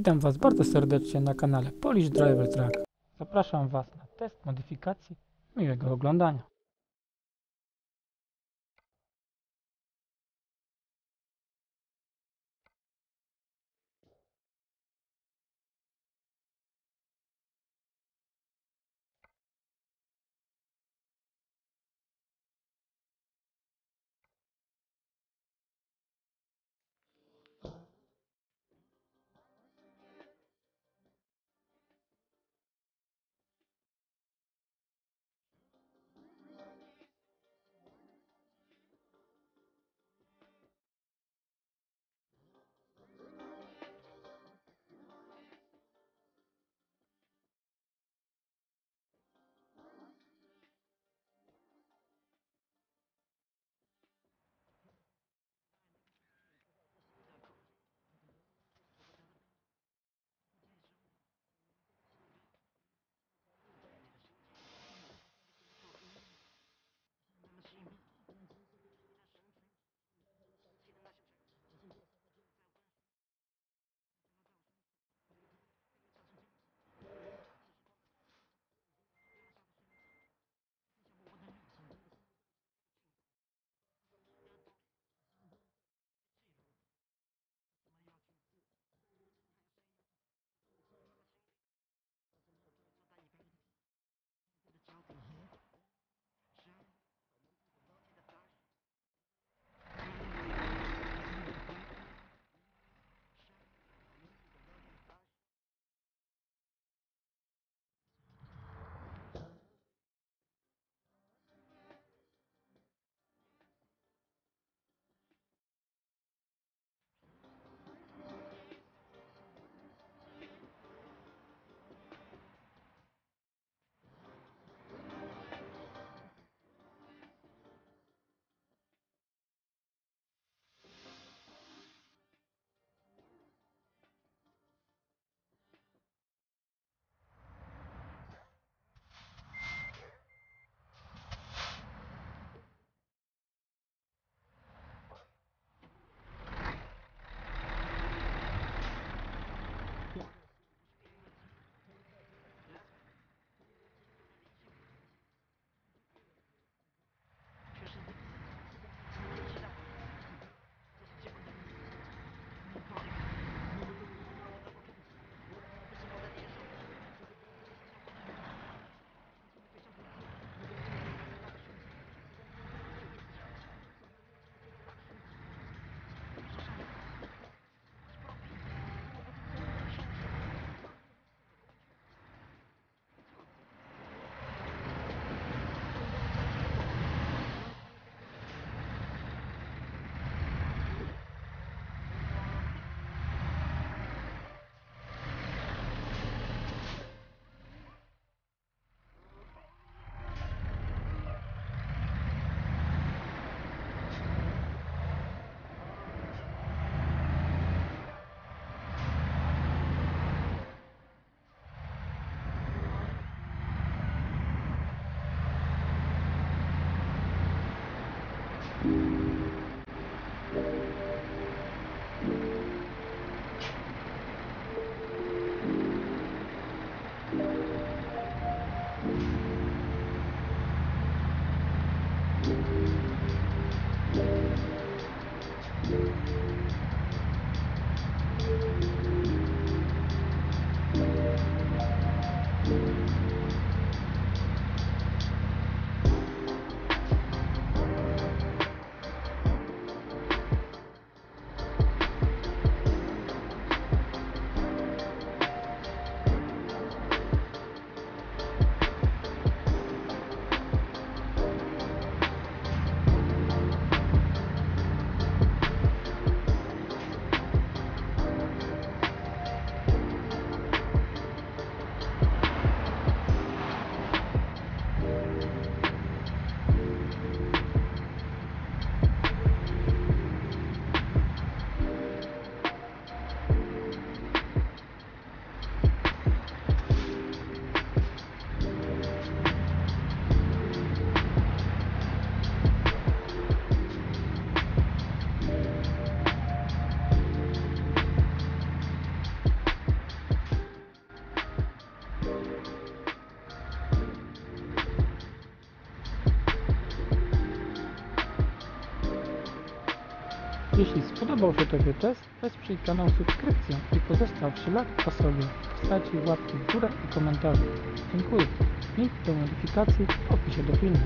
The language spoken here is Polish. Witam Was bardzo serdecznie na kanale Polish Driver Truck. Zapraszam Was na test modyfikacji. Miłego oglądania. Jeśli spodobał się Tobie test, wesprzyj kanał subskrypcją i pozostaw ślad po sobie w postaci łapki w górę i komentarzy. Dziękuję. Link do modyfikacji w opisie do filmu.